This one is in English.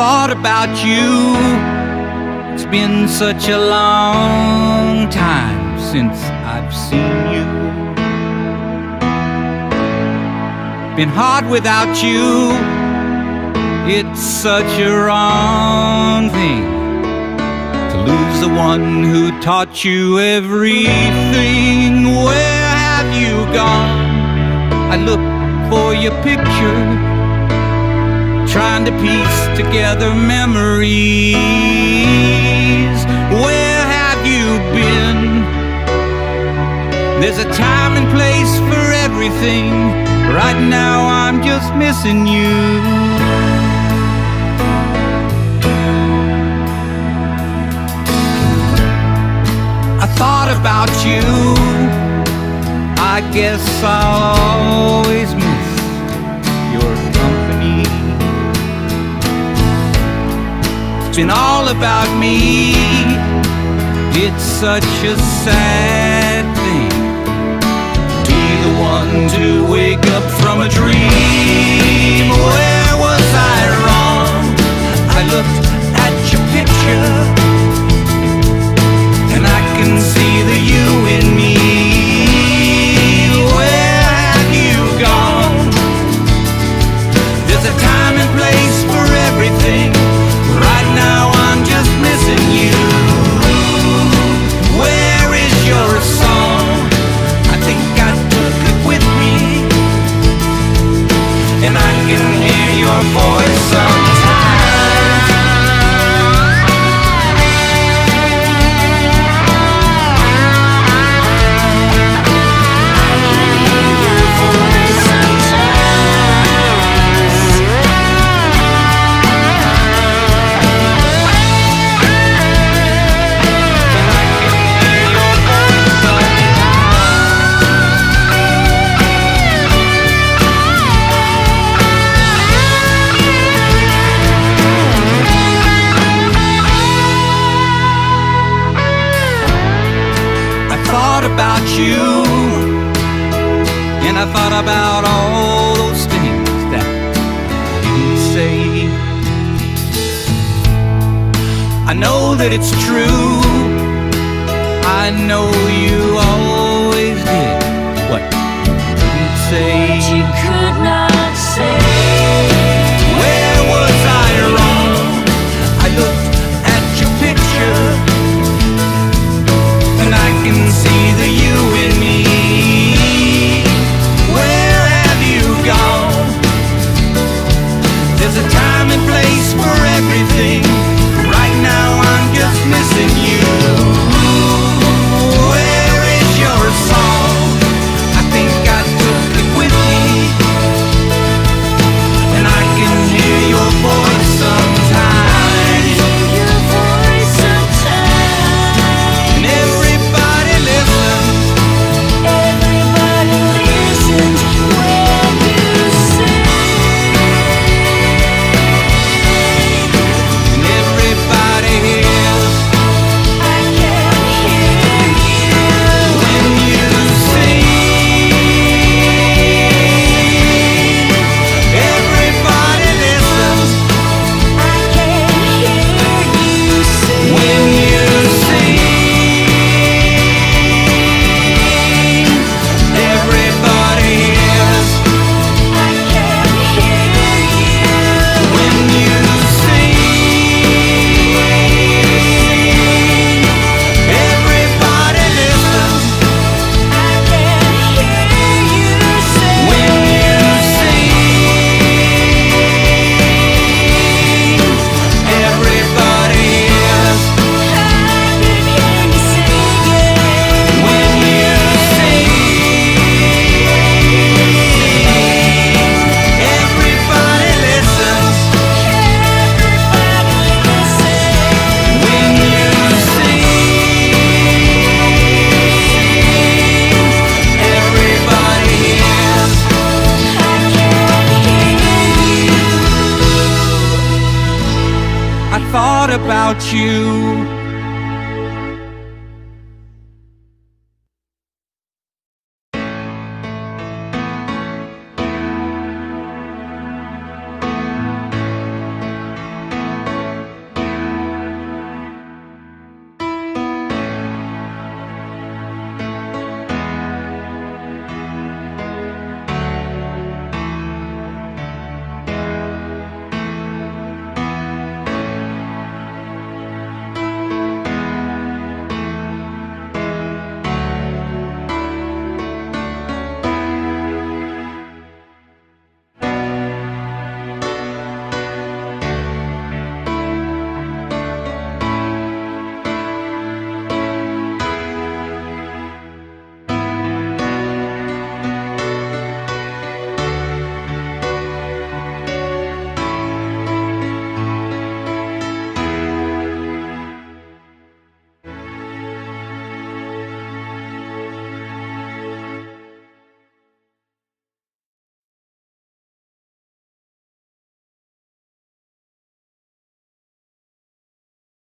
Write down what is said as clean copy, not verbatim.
thought about you. It's been such a long time since I've seen you. Been hard without you. It's such a wrong thing to lose the one who taught you everything. Where have you gone? I look for your picture, trying to piece together memories. Where have you been? There's a time and place for everything. Right now I'm just missing you. I thought about you. I guess I'll always miss your company. It's been all about me. It's such a sad thing to be the one to wake up from a dream. Where was I wrong? I looked at your picture and I can see the you in me. Where have you gone? There's a time and place for everything. Right now I'm just missing you. Where is your song? I think I took it with me, and I can hear your voice sometimes. About you, and I thought about all those things that I didn't say. I know that it's true. I know you always did what you couldn't say. What you could not say. Where was I wrong? I looked at your picture, and I can see about you.